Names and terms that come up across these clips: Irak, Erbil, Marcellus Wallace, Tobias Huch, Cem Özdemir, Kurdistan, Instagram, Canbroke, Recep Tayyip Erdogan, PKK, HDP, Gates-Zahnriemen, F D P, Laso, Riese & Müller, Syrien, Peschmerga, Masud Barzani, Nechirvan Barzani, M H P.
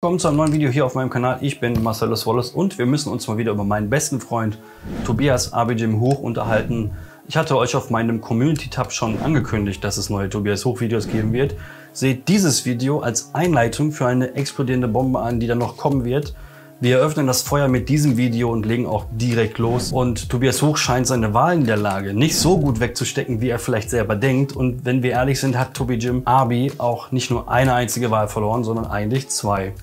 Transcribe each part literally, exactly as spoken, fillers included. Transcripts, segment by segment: Willkommen zu einem neuen Video hier auf meinem Kanal. Ich bin Marcellus Wallace und wir müssen uns mal wieder über meinen besten Freund Tobias Huch unterhalten. Ich hatte euch auf meinem Community-Tab schon angekündigt, dass es neue Tobias Huch-Videos geben wird. Seht dieses Video als Einleitung für eine explodierende Bombe an, die dann noch kommen wird. Wir eröffnen das Feuer mit diesem Video und legen auch direkt los. Und Tobias Huch scheint seine Wahlniederlage nicht so gut wegzustecken, wie er vielleicht selber denkt. Und wenn wir ehrlich sind, hat Tobi Jim Abi auch nicht nur eine einzige Wahl verloren, sondern eigentlich zwei.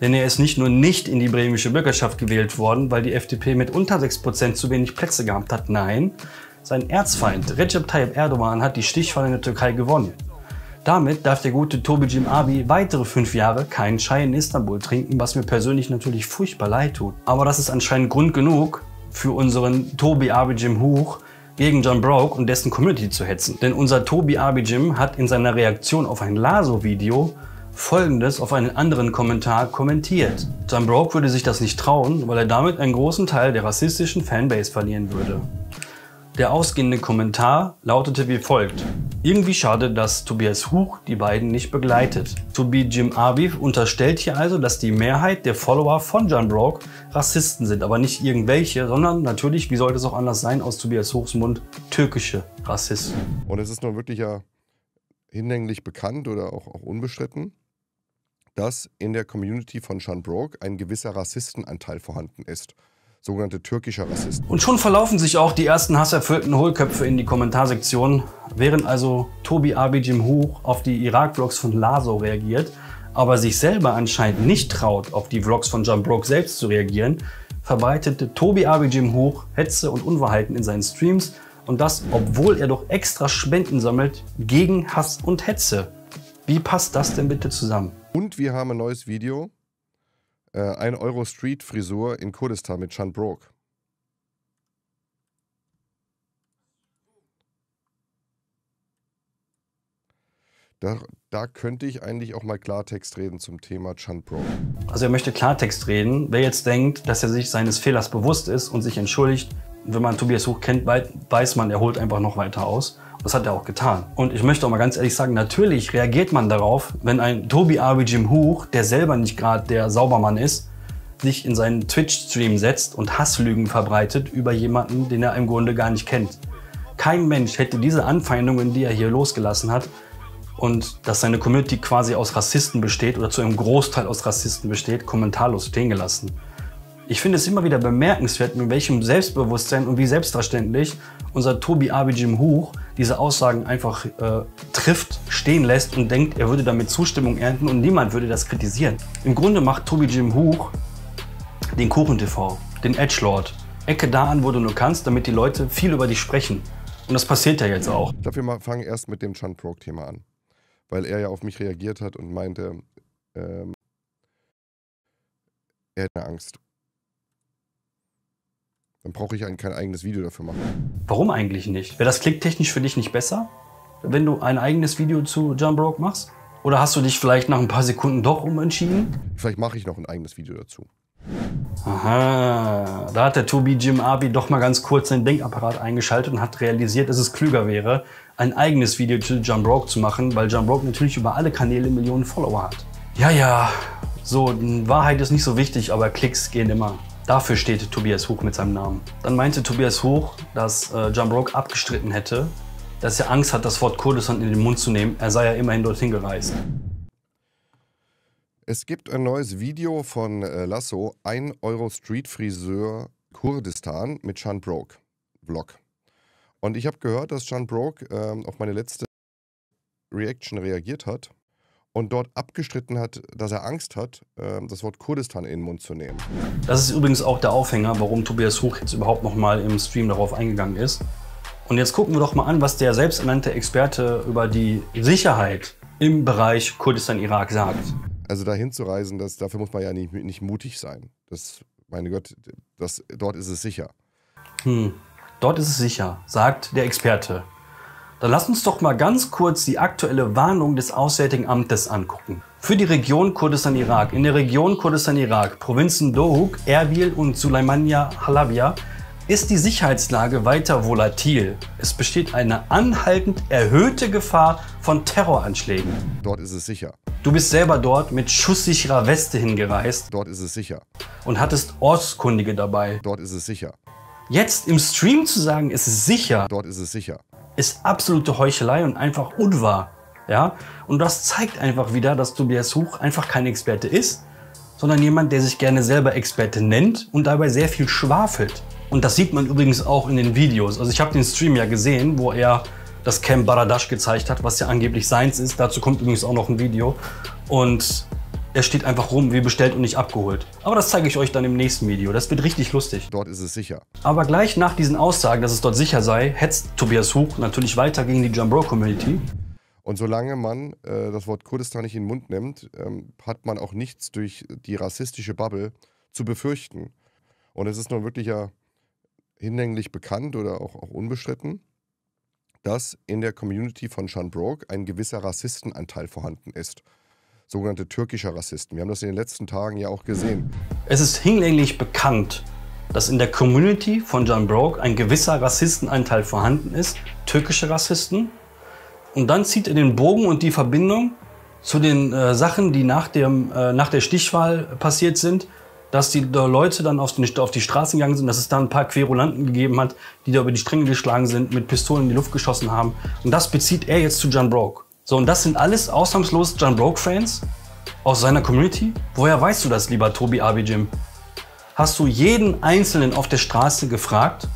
Denn er ist nicht nur nicht in die bremische Bürgerschaft gewählt worden, weil die F D P mit unter sechs Prozent zu wenig Plätze gehabt hat. Nein, sein Erzfeind Recep Tayyip Erdogan hat die Stichwahl in der Türkei gewonnen. Damit darf der gute Tobi Jim Abi weitere fünf Jahre keinen Chai in Istanbul trinken, was mir persönlich natürlich furchtbar leid tut. Aber das ist anscheinend Grund genug für unseren Tobi Abi Jim Huch, gegen Canbroke und dessen Community zu hetzen. Denn unser Tobi Abi Jim hat in seiner Reaktion auf ein Laso-Video Folgendes auf einen anderen Kommentar kommentiert. Canbroke würde sich das nicht trauen, weil er damit einen großen Teil der rassistischen Fanbase verlieren würde. Der ausgehende Kommentar lautete wie folgt. Irgendwie schade, dass Tobias Huch die beiden nicht begleitet. Tobi Jim Abi unterstellt hier also, dass die Mehrheit der Follower von Canbroke Rassisten sind, aber nicht irgendwelche, sondern natürlich, wie sollte es auch anders sein, aus Tobias Huchs Mund türkische Rassisten. Und es ist nun wirklich ja hinlänglich bekannt oder auch, auch unbestritten, dass in der Community von Canbroke ein gewisser Rassistenanteil vorhanden ist. Sogenannte türkischer Rassisten. Und schon verlaufen sich auch die ersten hasserfüllten Hohlköpfe in die Kommentarsektion. Während also Tobi Abi Jim Huch auf die Irak-Vlogs von Laso reagiert, aber sich selber anscheinend nicht traut, auf die Vlogs von Canbroke selbst zu reagieren, verbreitete Tobi Abi Jim Huch Hetze und Unwahrheiten in seinen Streams. Und das, obwohl er doch extra Spenden sammelt gegen Hass und Hetze. Wie passt das denn bitte zusammen? Und wir haben ein neues Video. Ein Euro Street Frisur in Kurdistan mit Canbroke. Da, da könnte ich eigentlich auch mal Klartext reden zum Thema Canbroke. Also er möchte Klartext reden. Wer jetzt denkt, dass er sich seines Fehlers bewusst ist und sich entschuldigt, wenn man Tobias Huch kennt, weiß man, er holt einfach noch weiter aus. Das hat er auch getan. Und ich möchte auch mal ganz ehrlich sagen, natürlich reagiert man darauf, wenn ein Tobi Abi Jim Huch, der selber nicht gerade der Saubermann ist, sich in seinen Twitch-Stream setzt und Hasslügen verbreitet über jemanden, den er im Grunde gar nicht kennt. Kein Mensch hätte diese Anfeindungen, die er hier losgelassen hat, und dass seine Community quasi aus Rassisten besteht oder zu einem Großteil aus Rassisten besteht, kommentarlos stehen gelassen. Ich finde es immer wieder bemerkenswert, mit welchem Selbstbewusstsein und wie selbstverständlich unser Tobi Abi Jim Huch diese Aussagen einfach äh, trifft, stehen lässt und denkt, er würde damit Zustimmung ernten und niemand würde das kritisieren. Im Grunde macht Tobi Jim Huch den Kuchen-T V, den Edgelord. Ecke da an, wo du nur kannst, damit die Leute viel über dich sprechen. Und das passiert ja jetzt auch. Ich glaube, wir fangen erst mit dem Canbroke-Thema an, weil er ja auf mich reagiert hat und meinte, ähm, er hätte Angst. Dann brauche ich ein, kein eigenes Video dafür machen. Warum eigentlich nicht? Wäre das klicktechnisch für dich nicht besser, wenn du ein eigenes Video zu Canbroke machst? Oder hast du dich vielleicht nach ein paar Sekunden doch umentschieden? Vielleicht mache ich noch ein eigenes Video dazu. Aha, da hat der Tobi Jim Abi doch mal ganz kurz seinen Denkapparat eingeschaltet und hat realisiert, dass es klüger wäre, ein eigenes Video zu Canbroke zu machen, weil Canbroke natürlich über alle Kanäle Millionen Follower hat. Ja, ja, so, Wahrheit ist nicht so wichtig, aber Klicks gehen immer. Dafür steht Tobias Huch mit seinem Namen. Dann meinte Tobias Huch, dass äh, Canbroke abgestritten hätte, dass er Angst hat, das Wort Kurdistan in den Mund zu nehmen. Er sei ja immerhin dorthin gereist. Es gibt ein neues Video von äh, Lasso, ein Euro Street Friseur Kurdistan mit Canbroke Vlog. Und ich habe gehört, dass Canbroke äh, auf meine letzte Reaction reagiert hat und dort abgestritten hat, dass er Angst hat, das Wort Kurdistan in den Mund zu nehmen. Das ist übrigens auch der Aufhänger, warum Tobias Huch jetzt überhaupt nochmal im Stream darauf eingegangen ist. Und jetzt gucken wir doch mal an, was der selbsternannte Experte über die Sicherheit im Bereich Kurdistan-Irak sagt. Also dahin zu reisen, das, dafür muss man ja nicht, nicht mutig sein. Das, meine Gott, das, dort ist es sicher. Hm, dort ist es sicher, sagt der Experte. Dann lasst uns doch mal ganz kurz die aktuelle Warnung des Auswärtigen Amtes angucken. Für die Region Kurdistan-Irak. In der Region Kurdistan-Irak, Provinzen Dohuk, Erbil und Sulaimania Halabja, ist die Sicherheitslage weiter volatil. Es besteht eine anhaltend erhöhte Gefahr von Terroranschlägen. Dort ist es sicher. Du bist selber dort mit schusssicherer Weste hingereist. Dort ist es sicher. Und hattest Ortskundige dabei. Dort ist es sicher. Jetzt im Stream zu sagen, es ist sicher. Dort ist es sicher. Ist absolute Heuchelei und einfach unwahr. Ja? Und das zeigt einfach wieder, dass Tobias Huch einfach kein Experte ist, sondern jemand, der sich gerne selber Experte nennt und dabei sehr viel schwafelt. Und das sieht man übrigens auch in den Videos. Also ich habe den Stream ja gesehen, wo er das Camp Baradash gezeigt hat, was ja angeblich seins ist. Dazu kommt übrigens auch noch ein Video. Und er steht einfach rum, wie bestellt und nicht abgeholt. Aber das zeige ich euch dann im nächsten Video. Das wird richtig lustig. Dort ist es sicher. Aber gleich nach diesen Aussagen, dass es dort sicher sei, hetzt Tobias Huch natürlich weiter gegen die Canbroke-Community. Und solange man äh, das Wort Kurdistan nicht in den Mund nimmt, ähm, hat man auch nichts durch die rassistische Bubble zu befürchten. Und es ist nun wirklich ja hinlänglich bekannt oder auch, auch unbestritten, dass in der Community von Canbroke ein gewisser Rassistenanteil vorhanden ist. Sogenannte türkischer Rassisten. Wir haben das in den letzten Tagen ja auch gesehen. Es ist hinlänglich bekannt, dass in der Community von Canbroke ein gewisser Rassistenanteil vorhanden ist, türkische Rassisten. Und dann zieht er den Bogen und die Verbindung zu den äh, Sachen, die nach, dem, äh, nach der Stichwahl passiert sind, dass die da Leute dann auf die, auf die Straßen gegangen sind, dass es da ein paar Querulanten gegeben hat, die da über die Stränge geschlagen sind, mit Pistolen in die Luft geschossen haben. Und das bezieht er jetzt zu Canbroke. So, und das sind alles ausnahmslos Canbroke-Fans aus seiner Community. Woher weißt du das, lieber Tobi Abicim? Hast du jeden Einzelnen auf der Straße gefragt?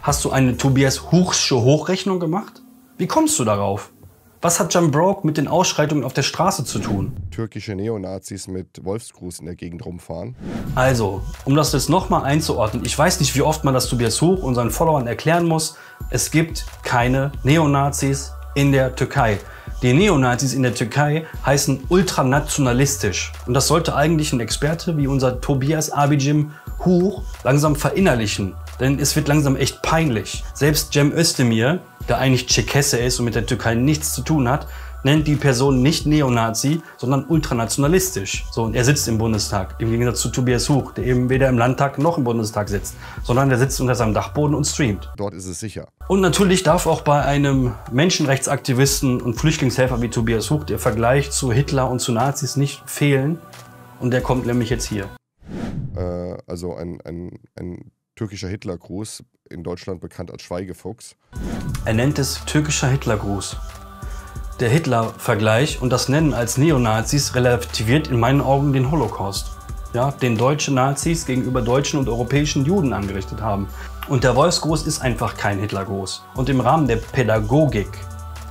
Hast du eine Tobias Huchsche Hochrechnung gemacht? Wie kommst du darauf? Was hat Canbroke mit den Ausschreitungen auf der Straße zu tun? Türkische Neonazis mit Wolfsgruß in der Gegend rumfahren. Also, um das jetzt nochmal einzuordnen, ich weiß nicht, wie oft man das Tobias Huch unseren Followern erklären muss. Es gibt keine Neonazis in der Türkei. Die Neonazis in der Türkei heißen ultranationalistisch. Und das sollte eigentlich ein Experte wie unser Tobias Abicim Huch langsam verinnerlichen. Denn es wird langsam echt peinlich. Selbst Cem Özdemir, der eigentlich Tschekesse ist und mit der Türkei nichts zu tun hat, nennt die Person nicht Neonazi, sondern ultranationalistisch. So, und er sitzt im Bundestag, im Gegensatz zu Tobias Huch, der eben weder im Landtag noch im Bundestag sitzt, sondern der sitzt unter seinem Dachboden und streamt. Dort ist es sicher. Und natürlich darf auch bei einem Menschenrechtsaktivisten und Flüchtlingshelfer wie Tobias Huch der Vergleich zu Hitler und zu Nazis nicht fehlen. Und der kommt nämlich jetzt hier. Äh, also ein, ein, ein türkischer Hitlergruß, in Deutschland bekannt als Schweigefuchs. Er nennt es türkischer Hitlergruß. Der Hitler-Vergleich und das Nennen als Neonazis relativiert in meinen Augen den Holocaust, ja, den deutsche Nazis gegenüber deutschen und europäischen Juden angerichtet haben. Und der Wolfsgruß ist einfach kein Hitlergruß. Und im Rahmen der Pädagogik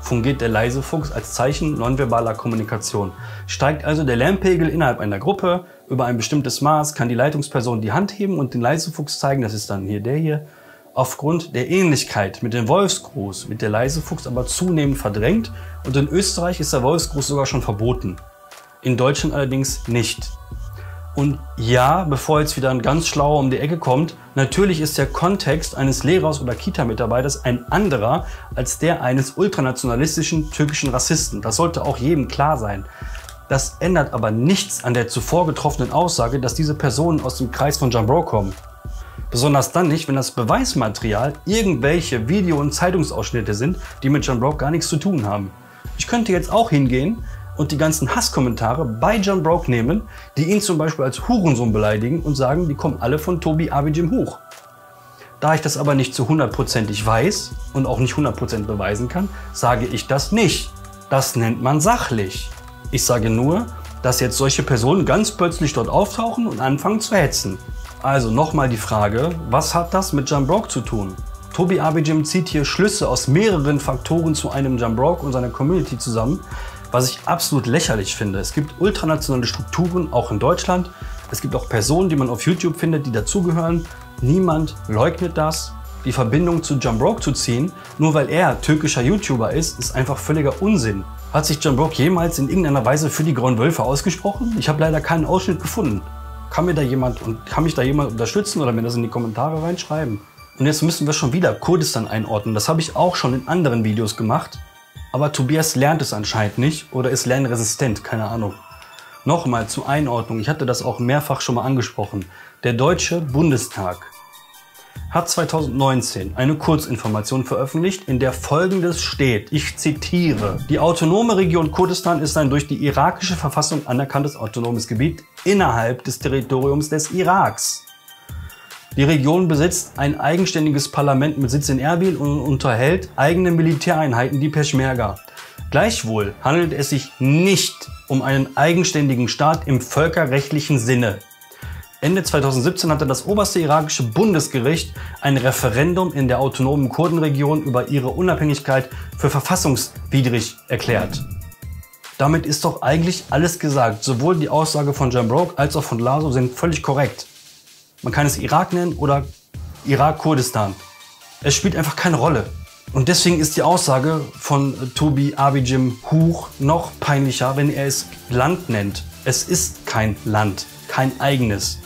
fungiert der leise Fuchs als Zeichen nonverbaler Kommunikation. Steigt also der Lärmpegel innerhalb einer Gruppe über ein bestimmtes Maß, kann die Leitungsperson die Hand heben und den leise Fuchs zeigen, das ist dann hier der hier. Aufgrund der Ähnlichkeit mit dem Wolfsgruß wird der leise Fuchs aber zunehmend verdrängt und in Österreich ist der Wolfsgruß sogar schon verboten. In Deutschland allerdings nicht. Und ja, bevor jetzt wieder ein ganz Schlauer um die Ecke kommt, natürlich ist der Kontext eines Lehrers oder Kita-Mitarbeiters ein anderer als der eines ultranationalistischen türkischen Rassisten. Das sollte auch jedem klar sein. Das ändert aber nichts an der zuvor getroffenen Aussage, dass diese Personen aus dem Kreis von Canbroke kommen. Besonders dann nicht, wenn das Beweismaterial irgendwelche Video- und Zeitungsausschnitte sind, die mit Canbroke gar nichts zu tun haben. Ich könnte jetzt auch hingehen und die ganzen Hasskommentare bei Canbroke nehmen, die ihn zum Beispiel als Hurensohn beleidigen und sagen, die kommen alle von Tobi Abicim Huch. Da ich das aber nicht zu hundertprozentig weiß und auch nicht hundertprozentig beweisen kann, sage ich das nicht. Das nennt man sachlich. Ich sage nur, dass jetzt solche Personen ganz plötzlich dort auftauchen und anfangen zu hetzen. Also nochmal die Frage, was hat das mit Canbroke zu tun? Tobi Abicim zieht hier Schlüsse aus mehreren Faktoren zu einem Canbroke und seiner Community zusammen, was ich absolut lächerlich finde. Es gibt ultranationale Strukturen, auch in Deutschland. Es gibt auch Personen, die man auf YouTube findet, die dazugehören. Niemand leugnet das. Die Verbindung zu Canbroke zu ziehen, nur weil er türkischer YouTuber ist, ist einfach völliger Unsinn. Hat sich Canbroke jemals in irgendeiner Weise für die Grauen Wölfe ausgesprochen? Ich habe leider keinen Ausschnitt gefunden. Kann mir da jemand und kann mich da jemand unterstützen oder mir das in die Kommentare reinschreiben? Und jetzt müssen wir schon wieder Kurdistan einordnen. Das habe ich auch schon in anderen Videos gemacht. Aber Tobias lernt es anscheinend nicht oder ist lernresistent, keine Ahnung. Nochmal zur Einordnung, ich hatte das auch mehrfach schon mal angesprochen. Der Deutsche Bundestag hat zweitausendneunzehn eine Kurzinformation veröffentlicht, in der Folgendes steht, ich zitiere: Die autonome Region Kurdistan ist ein durch die irakische Verfassung anerkanntes autonomes Gebiet innerhalb des Territoriums des Iraks. Die Region besitzt ein eigenständiges Parlament mit Sitz in Erbil und unterhält eigene Militäreinheiten, die Peschmerga. Gleichwohl handelt es sich nicht um einen eigenständigen Staat im völkerrechtlichen Sinne. Ende zweitausendsiebzehn hatte das oberste irakische Bundesgericht ein Referendum in der autonomen Kurdenregion über ihre Unabhängigkeit für verfassungswidrig erklärt. Damit ist doch eigentlich alles gesagt. Sowohl die Aussage von Canbroke als auch von Laso sind völlig korrekt. Man kann es Irak nennen oder Irak-Kurdistan. Es spielt einfach keine Rolle. Und deswegen ist die Aussage von Tobi Abicim Huch noch peinlicher, wenn er es Land nennt. Es ist kein Land, kein eigenes.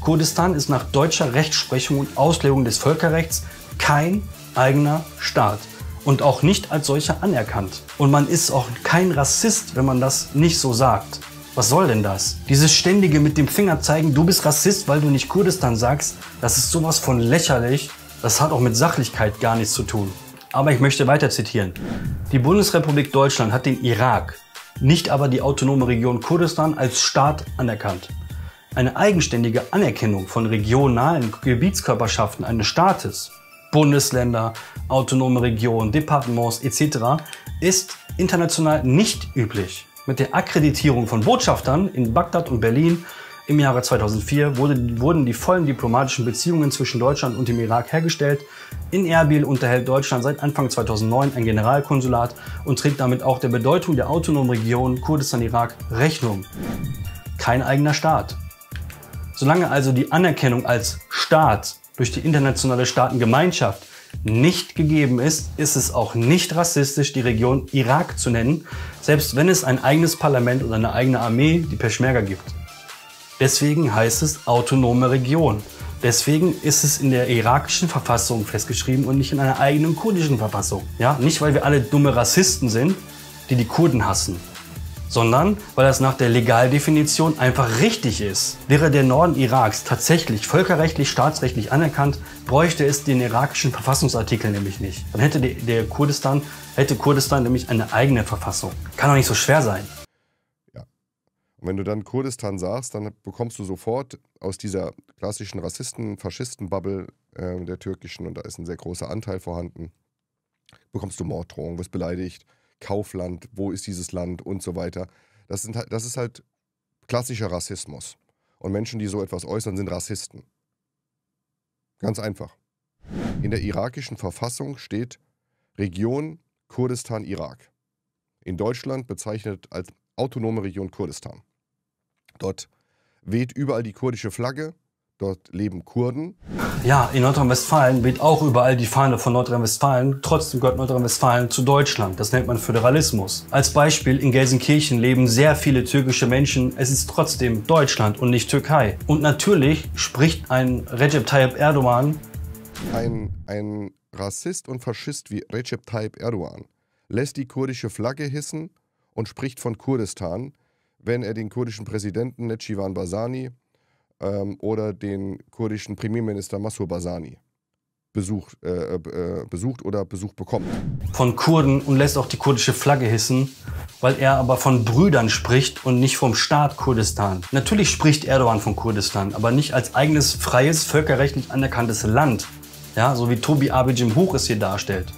Kurdistan ist nach deutscher Rechtsprechung und Auslegung des Völkerrechts kein eigener Staat und auch nicht als solcher anerkannt. Und man ist auch kein Rassist, wenn man das nicht so sagt. Was soll denn das? Dieses ständige mit dem Finger zeigen, du bist Rassist, weil du nicht Kurdistan sagst, das ist sowas von lächerlich. Das hat auch mit Sachlichkeit gar nichts zu tun. Aber ich möchte weiter zitieren. Die Bundesrepublik Deutschland hat den Irak, nicht aber die autonome Region Kurdistan als Staat anerkannt. Eine eigenständige Anerkennung von regionalen Gebietskörperschaften eines Staates, Bundesländer, autonome Regionen, Departements et cetera ist international nicht üblich. Mit der Akkreditierung von Botschaftern in Bagdad und Berlin im Jahre zweitausendvier wurde, wurden die vollen diplomatischen Beziehungen zwischen Deutschland und dem Irak hergestellt. In Erbil unterhält Deutschland seit Anfang zweitausendneun ein Generalkonsulat und trägt damit auch der Bedeutung der autonomen Region Kurdistan-Irak Rechnung. Kein eigener Staat. Solange also die Anerkennung als Staat durch die internationale Staatengemeinschaft nicht gegeben ist, ist es auch nicht rassistisch, die Region Irak zu nennen, selbst wenn es ein eigenes Parlament oder eine eigene Armee, die Peschmerga, gibt. Deswegen heißt es autonome Region. Deswegen ist es in der irakischen Verfassung festgeschrieben und nicht in einer eigenen kurdischen Verfassung. Ja, nicht, weil wir alle dumme Rassisten sind, die die Kurden hassen, sondern weil das nach der Legaldefinition einfach richtig ist. Wäre der Norden Iraks tatsächlich völkerrechtlich, staatsrechtlich anerkannt, bräuchte es den irakischen Verfassungsartikel nämlich nicht. Dann hätte der, der Kurdistan, hätte Kurdistan nämlich eine eigene Verfassung. Kann doch nicht so schwer sein. Ja. Und wenn du dann Kurdistan sagst, dann bekommst du sofort aus dieser klassischen Rassisten-, Faschisten-Bubble äh, der türkischen, und da ist ein sehr großer Anteil vorhanden, bekommst du Morddrohungen, wirst beleidigt. Kaufland, wo ist dieses Land und so weiter. Das, sind, das ist halt klassischer Rassismus. Und Menschen, die so etwas äußern, sind Rassisten. Ganz einfach. In der irakischen Verfassung steht Region Kurdistan-Irak. In Deutschland bezeichnet als autonome Region Kurdistan. Dort weht überall die kurdische Flagge. Dort leben Kurden. Ja, in Nordrhein-Westfalen weht auch überall die Fahne von Nordrhein-Westfalen. Trotzdem gehört Nordrhein-Westfalen zu Deutschland. Das nennt man Föderalismus. Als Beispiel, in Gelsenkirchen leben sehr viele türkische Menschen. Es ist trotzdem Deutschland und nicht Türkei. Und natürlich spricht ein Recep Tayyip Erdogan. Ein, ein Rassist und Faschist wie Recep Tayyip Erdogan lässt die kurdische Flagge hissen und spricht von Kurdistan, wenn er den kurdischen Präsidenten Nechirvan Barzani oder den kurdischen Premierminister Masud Barzani besucht, äh, besucht oder Besuch bekommt. Von Kurden und lässt auch die kurdische Flagge hissen, weil er aber von Brüdern spricht und nicht vom Staat Kurdistan. Natürlich spricht Erdogan von Kurdistan, aber nicht als eigenes, freies, völkerrechtlich anerkanntes Land, ja, so wie Tobi Abicim Huch es hier darstellt.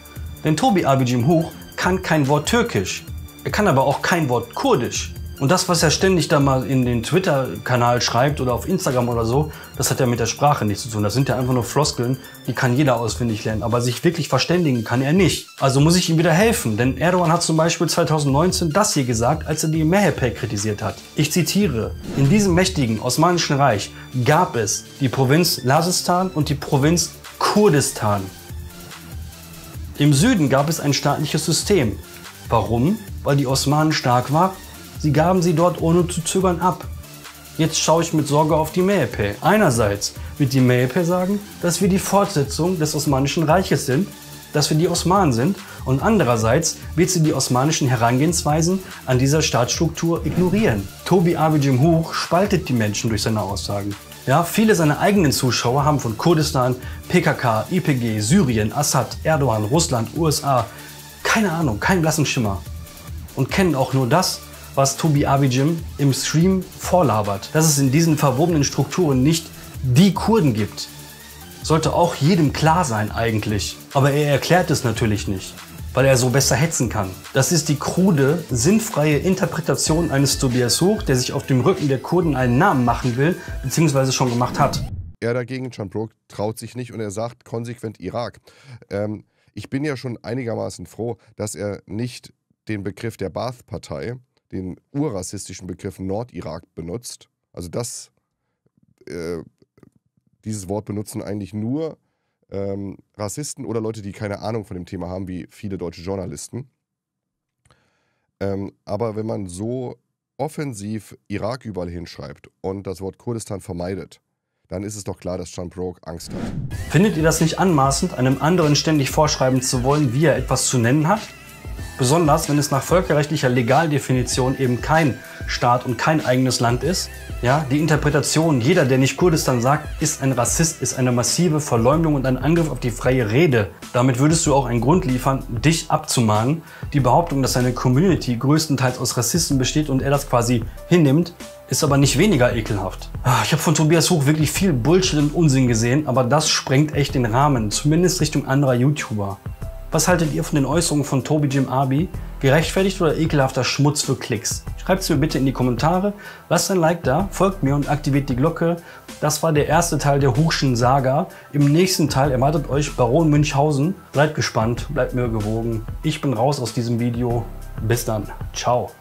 Denn Tobi Abicim Huch kann kein Wort Türkisch, er kann aber auch kein Wort Kurdisch. Und das, was er ständig da mal in den Twitter-Kanal schreibt oder auf Instagram oder so, das hat ja mit der Sprache nichts zu tun. Das sind ja einfach nur Floskeln, die kann jeder auswendig lernen. Aber sich wirklich verständigen kann er nicht. Also muss ich ihm wieder helfen, denn Erdogan hat zum Beispiel zweitausendneunzehn das hier gesagt, als er die H D P kritisiert hat. Ich zitiere: In diesem mächtigen Osmanischen Reich gab es die Provinz Lasistan und die Provinz Kurdistan. Im Süden gab es ein staatliches System. Warum? Weil die Osmanen stark waren. Sie gaben sie dort ohne zu zögern ab. Jetzt schaue ich mit Sorge auf die M H P. Einerseits wird die M H P sagen, dass wir die Fortsetzung des Osmanischen Reiches sind, dass wir die Osmanen sind, und andererseits wird sie die osmanischen Herangehensweisen an dieser Staatsstruktur ignorieren. Tobi Abicim Huch spaltet die Menschen durch seine Aussagen. Ja, viele seiner eigenen Zuschauer haben von Kurdistan, P K K, I P G, Syrien, Assad, Erdogan, Russland, U S A keine Ahnung, keinen blassen Schimmer und kennen auch nur das, was Tobi Abicim im Stream vorlabert. Dass es in diesen verwobenen Strukturen nicht die Kurden gibt, sollte auch jedem klar sein eigentlich. Aber er erklärt es natürlich nicht, weil er so besser hetzen kann. Das ist die krude, sinnfreie Interpretation eines Tobias Huch, der sich auf dem Rücken der Kurden einen Namen machen will, beziehungsweise schon gemacht hat. Er dagegen, Canbroke, traut sich nicht und er sagt konsequent Irak. Ähm, ich bin ja schon einigermaßen froh, dass er nicht den Begriff der Baath-Partei, den urrassistischen Begriff Nordirak benutzt. Also das, äh, dieses Wort benutzen eigentlich nur ähm, Rassisten oder Leute, die keine Ahnung von dem Thema haben, wie viele deutsche Journalisten. Ähm, aber wenn man so offensiv Irak überall hinschreibt und das Wort Kurdistan vermeidet, dann ist es doch klar, dass Canbroke Angst hat. Findet ihr das nicht anmaßend, einem anderen ständig vorschreiben zu wollen, wie er etwas zu nennen hat? Besonders, wenn es nach völkerrechtlicher Legaldefinition eben kein Staat und kein eigenes Land ist. Ja, die Interpretation, jeder, der nicht Kurdistan sagt, ist ein Rassist, ist eine massive Verleumdung und ein Angriff auf die freie Rede. Damit würdest du auch einen Grund liefern, dich abzumahnen. Die Behauptung, dass seine Community größtenteils aus Rassisten besteht und er das quasi hinnimmt, ist aber nicht weniger ekelhaft. Ich habe von Tobias Huch wirklich viel Bullshit und Unsinn gesehen, aber das sprengt echt den Rahmen, zumindest Richtung anderer YouTuber. Was haltet ihr von den Äußerungen von Tobi Jim Abi? Gerechtfertigt oder ekelhafter Schmutz für Klicks? Schreibt es mir bitte in die Kommentare, lasst ein Like da, folgt mir und aktiviert die Glocke. Das war der erste Teil der Huchschen Saga. Im nächsten Teil erwartet euch Baron Münchhausen. Bleibt gespannt, bleibt mir gewogen. Ich bin raus aus diesem Video. Bis dann. Ciao.